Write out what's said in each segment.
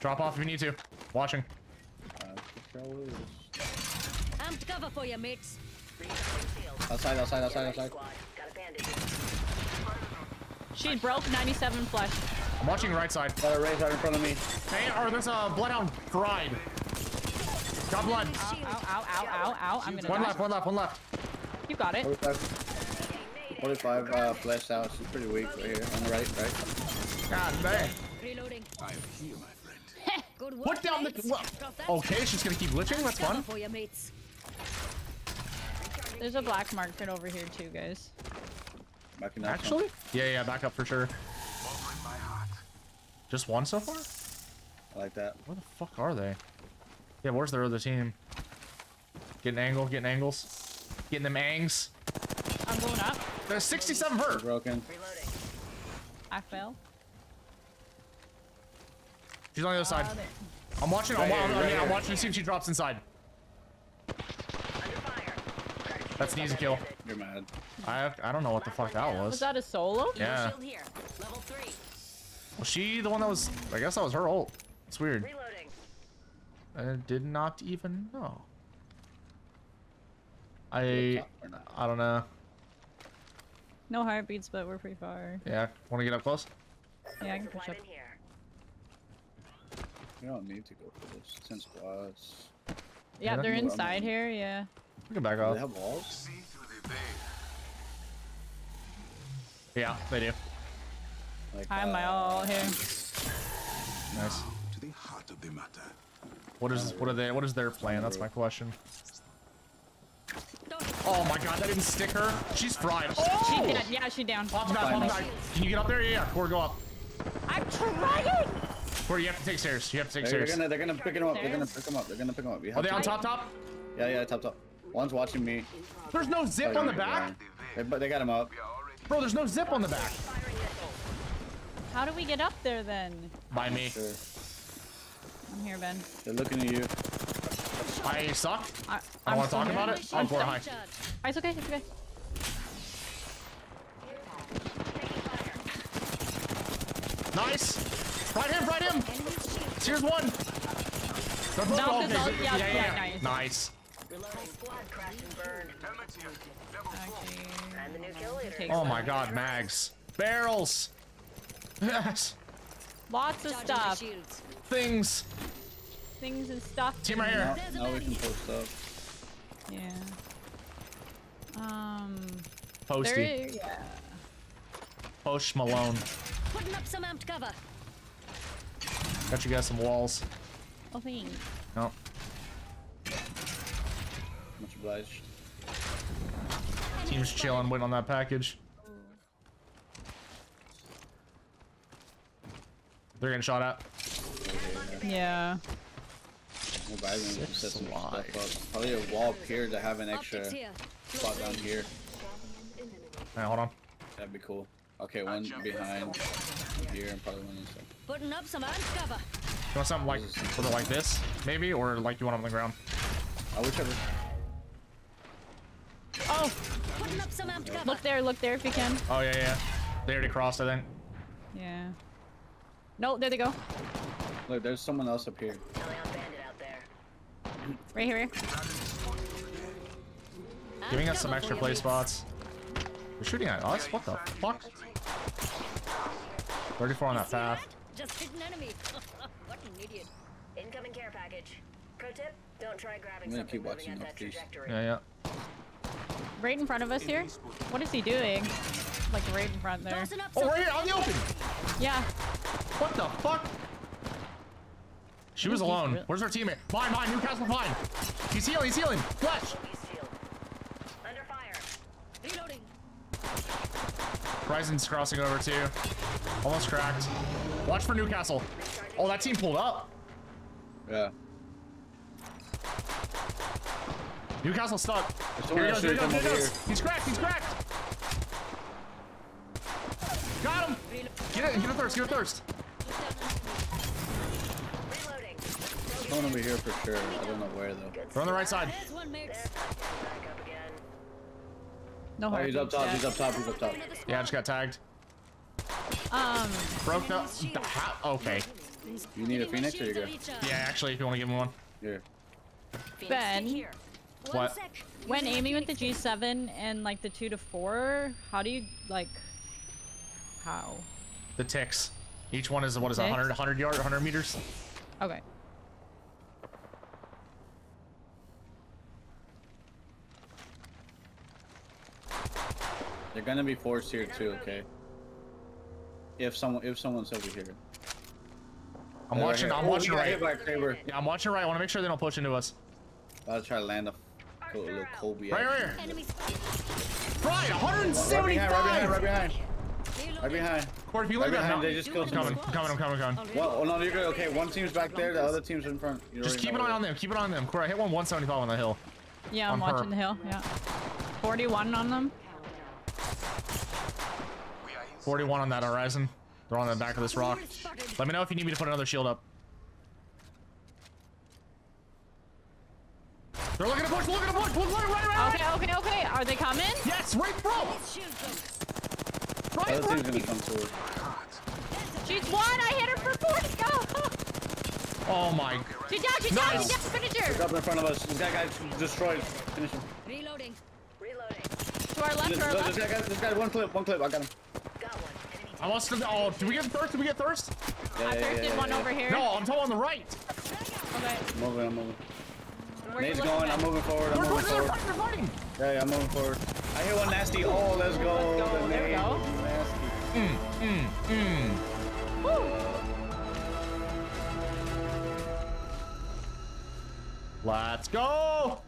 Drop off if you need to. Watching. I'm to cover for you, mates. Outside, outside, outside, outside. She broke 97 flesh. I'm watching right side. Got a raise right in front of me. Hey, or there's a bloodhound bride. Got blood. Ow, ow, ow, ow, ow. I'm gonna one left. You got it. 45 flesh out. She's pretty weak right here. On the right. God dang. Reloading. I am here, my friend. Good work, put down mates. Okay, she's gonna keep glitching. That's fun. There's a black market over here too, guys. Actually? Yeah, back up for sure. Just one so far? I like that. Where the fuck are they? Yeah, where's their other team? Getting angles. Getting them angs. I'm going up. There's 67 vert. Broken. Reloading. I fell. She's on the other side. I'm watching. I'm watching to see if she drops inside. That's an easy kill. You're mad. I don't know what the fuck that was. Was that a solo? Yeah. Was she the one that was? I guess that was her ult. It's weird. I did not even know. I don't know. No heartbeats, but we're pretty far. Yeah. Want to get up close? Yeah, I can push up. You don't need to go for this. It's in squads. Yeah, they're inside here. Yeah. We can back off. They have walls? Yeah, they do. Like, I'm my all here. Nice. To the heart of the matter. What is their plan? That's my question. Oh my god, that didn't stick her. She's fried. Oh! She did, yeah, she down. Pop back. Can you get up there? Yeah, Core, go up. I'm trying! Core, you have to take stairs. They're gonna pick him up. They're gonna pick him up. Are they on top? Yeah, top. One's watching me. There's no zip on the back? But they got him up. Bro, there's no zip on the back. How do we get up there then? By me. Sure. I'm here, Ben. They're looking at you. I suck. I don't want to talk about it. I'm four high. It's okay. It's okay. Nice. Right him. Here's one. Yeah. Nice. Okay. Oh my god, mags. Barrels. Yes. Lots of stuff. Things and stuff. Team right here. Now we can post up. Yeah. Posty. Yeah. Post Malone. Putting up some amped cover. Got you guys some walls. Oh, thanks. No. Much obliged. Team's chilling, waiting on that package. They're getting shot at. Yeah. Probably a wall here to have an extra spot down here. Alright, hold on. That'd be cool. Okay, one behind here and probably one inside. Putting up some cover. You want something like sort of like this, maybe, or like you want on the ground? Whichever. Oh. Putting up some cover. Look there if you can. Oh yeah. They already crossed, I think. Yeah. No, there they go. Look, there's someone else up here. Right here. Giving us some extra play spots. They're shooting at us? What the fuck? 34 on that path. Just hit an enemy. What an idiot. Incoming care package. Pro tip, don't try grabbing something moving at that trajectory. Yeah. Right in front of us here? What is he doing? Like right in front there. Oh, right here, on the open! Yeah. What the fuck? She was alone. Really... Where's her teammate? Mine, Newcastle, mine. He's healing. Flash. Under fire. Reloading. Horizon's crossing over too. Almost cracked. Watch for Newcastle. Oh, that team pulled up. Yeah. Newcastle stuck. Here he goes. He's cracked. Got him. Get a thirst. There's one over here for sure. I don't know where though. They're on the right side. No hard. He's up top. Yeah, I just got tagged. Broke the hat. Okay. You need a Phoenix or you good? Yeah, actually, if you want to give me one. Here. Ben, what? When aiming with the G7 and like the 2 to 4, how do you like? How? The ticks. Each one is what is 100 meters. Okay. They're gonna be forced here too, okay? If someone's over here. I'm watching right. Yeah, I'm watching right. I want to make sure they don't push into us. I'll try to land a little Kobe. Right, right here. Right, 175. Right behind. Court, if you look at them, they just killed someone. I'm coming. Well, oh no, you're good. Okay, one team's back there. The other team's in front. Just keep an eye on them. Keep an eye on them. Court, I hit one 175 on the hill. Yeah, I'm watching the hill. Yeah. 41 on them. 41 on that horizon. They're on the back of this rock. Let me know if you need me to put another shield up. They're looking to push, right. Okay. Are they coming? Yes, right, bro. Right, bro. She's one. I hit her for 40. Go. Oh my. She's down. She's down. Finish her. She's up in front of us. This guy got destroyed. Finish him. Reloading. To our left, This guy, one clip. I got him. I lost the. Oh, did we get thirst? Yeah, I thirsted one over here. No, I'm tall on the right. Okay. I'm moving. Nade's going. I'm moving forward. They're fighting. Yeah, I'm moving forward. I hear one nasty. Oh, let's go. There we go. Woo. Let's go.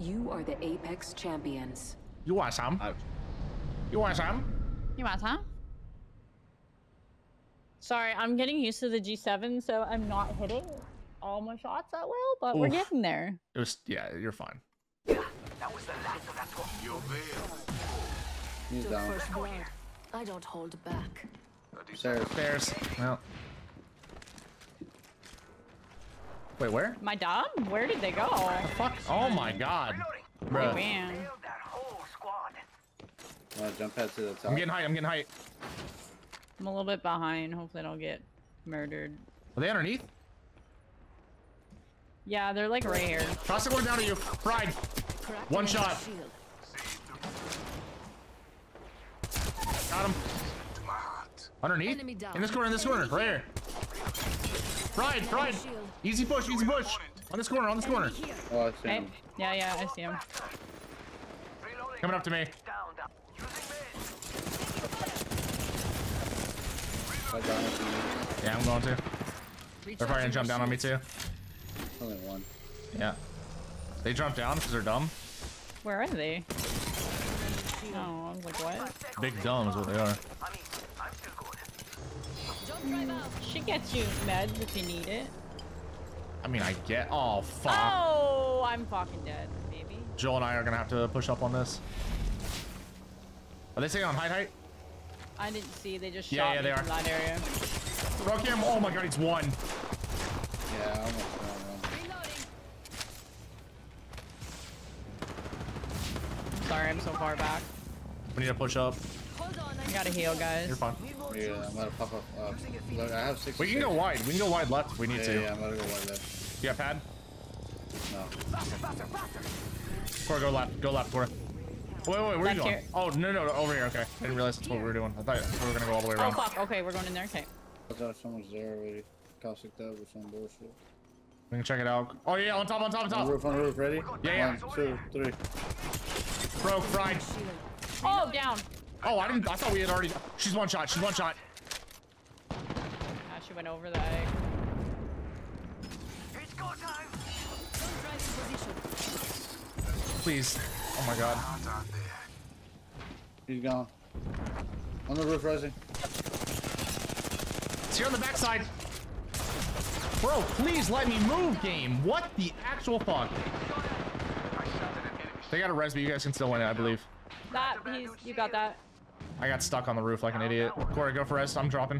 You are the Apex champions. You are, Sam. You want some? Sorry, I'm getting used to the G7, so I'm not hitting all my shots that well, but we're getting there. It was, yeah, you're fine. Yeah, that was the last of that one. He's down. I don't hold back. Stairs. Well. Wait, where? My dom? Where did they go? Oh, fuck. Oh my god. Bro. Oh, man. Jump head to the top. I'm getting height. I'm a little bit behind. Hopefully I don't get murdered. Are they underneath? Yeah, they're like right here. Toss it one down to you. Fried. One shot. Got him. Underneath? In this corner. Right here. Fried. Easy push. On this corner. Oh, I see him. Yeah, I see him. Coming up to me. Yeah, I'm going to. They're probably gonna jump down on me too. Only one. Yeah. They jump down because they're dumb. Where are they? Oh, I was like, what? Big dumb is what they are. She gets you meds if you need it. I mean, I get. Oh, fuck. Oh, I'm fucking dead, baby. Joel and I are gonna have to push up on this. Are they staying on height? I didn't see. They just shot me from that area. Rock him. Oh my god, he's one. Yeah, almost one. Sorry, I'm so far back. We need to push up. I gotta heal, guys. You're fine. Yeah, I'm gonna pop up. Look, I have 6. We can go wide. We can go wide left if we need to. Yeah, I'm gonna go wide left. You got pad? No. Cora, go left, Cora. Wait, where are you going? Oh, no, over here, okay. I didn't realize that's what we were doing. I thought we were gonna go all the way around. Oh, fuck, okay, we're going in there, okay. I thought someone's there already. Caustic dub or some bullshit. We can check it out. Oh, yeah, on top. On roof, ready? Yeah. 1, 2, 3. Bro, fried. Oh, down. Oh, I thought we had already. She's one shot. Ah, she went over the egg. It's go time. Please. Oh my god. He's gone. On the roof, rising. It's here on the backside. Bro, please let me move, game. What the actual fuck? They got a res, but you guys can still win it, I believe. You got that. I got stuck on the roof like an idiot. Corey, go for res. I'm dropping.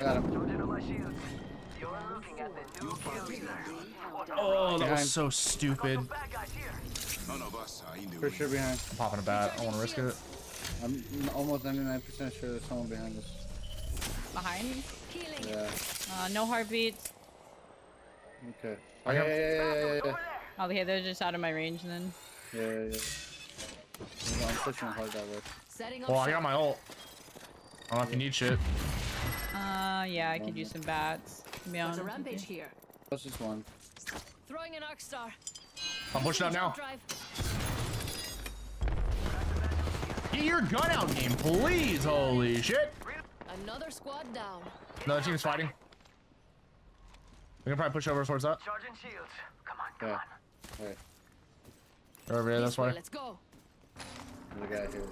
Got him. Oh, that was so stupid. None of us are in the way. For sure behind. I'm popping a bat. I want to risk it. I'm almost 99% sure there's someone behind us. behind me? Yeah. No heartbeat. Okay. Yeah. Oh, yeah, they're just out of my range then. Yeah. I'm pushing hard that way. Well, I got my ult. I don't know if you need shit. Yeah, I could use some bats. To be honest. There's a rampage here. That's just one. Throwing an arc star. I'm pushing up now. Get your gun out, game, please. Holy shit. Another squad down. Another team's fighting. We can probably push over towards that. Charging shields. Come on. Alright. They're over here, that's why. Let's go. Look at it.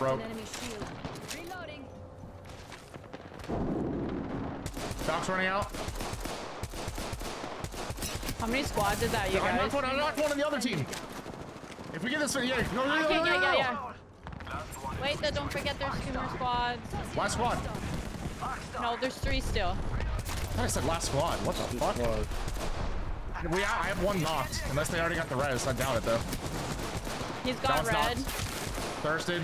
Broke. Reloading. Doc's running out. How many squads is that, you guys? I knocked one on the other team. If we get this one, yeah. Wait, though, don't forget there's two more squads. Last squad. No, there's three still. I said last squad. What the fuck? I have one knocked. Unless they already got the res. I doubt it, though. He's got red. Thirsted.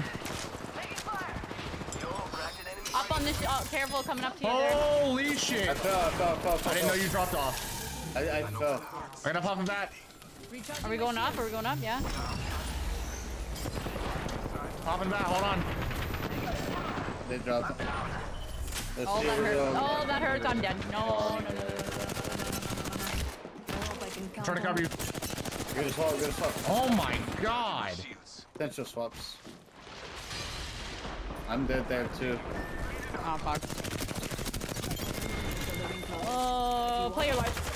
Up on this. Oh, careful, coming up to you. Holy shit. I fell. I didn't know you dropped off. I fell. I'm gonna pop him back. Are we going up? Yeah. Popping back. Hold on. They dropped. Oh, that hurts. Oh, that hurts. I'm dead. No. I'm trying to cover you. Good as well. Oh my god. Potential swaps. I'm dead there too. Oh, fuck. Oh, play your life.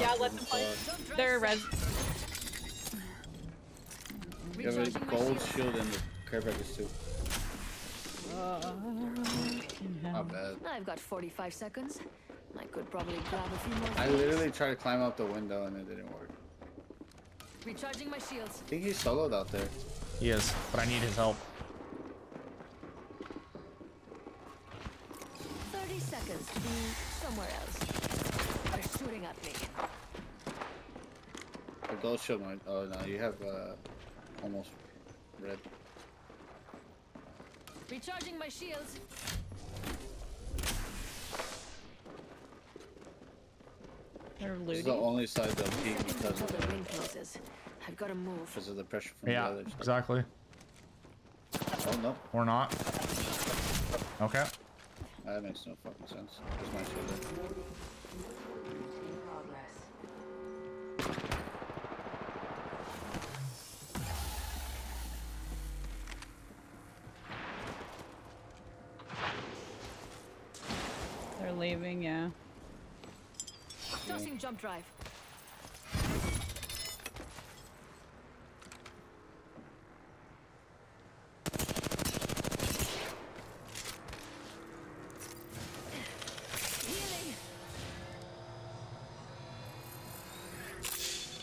Yeah, let them play. They're red. You have a gold shield in the carpet too. Not bad. I've got 45 seconds. I could probably grab a few more. I literally tried to climb out the window and it didn't work. Recharging my shields. I think he's soloed out there. He is, but I need his help. 30 seconds to be somewhere else. They're shooting at me. The gold shield might. Oh no, you have almost red. Recharging my shields. This is the only side that peak because of the ring closes. I've got to move because of the pressure from the others. Exactly. Oh no, or not. Okay. That makes no fucking sense. There's my shield. Leaving, yeah. Tossing jump drive.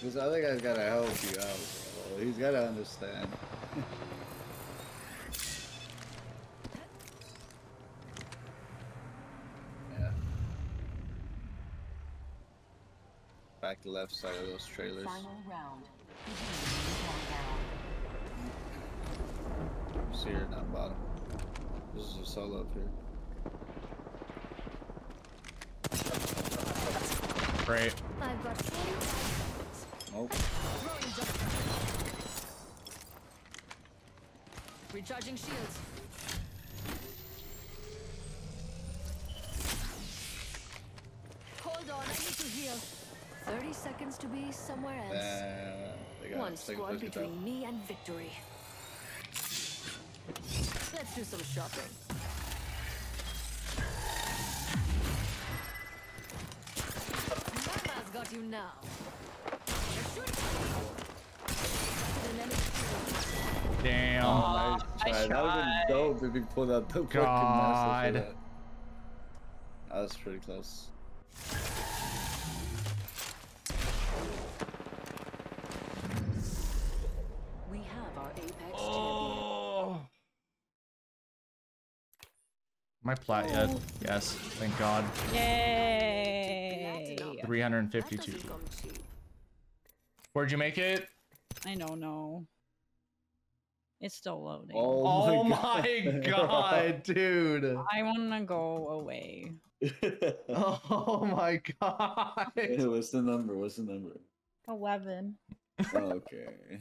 This other guy's gotta help you out, bro. He's gotta understand. Back to the left side of those trailers. Final round. See her down bottom. This is a solo up here. Great. Nope. Recharging shields. Hold on, I need to heal. 30 seconds to be somewhere else. One squad between me and victory. Let's do some shopping. Mama's got you now. Damn. Oh, that would have been dope if you pulled out the fucking master. That was pretty close. My plat yet? Yes, thank God. Yay! 352. Where'd you make it? I don't know. It's still loading. Oh my god, dude. I want to go away. Oh my god. What's the number? 11. Oh, okay.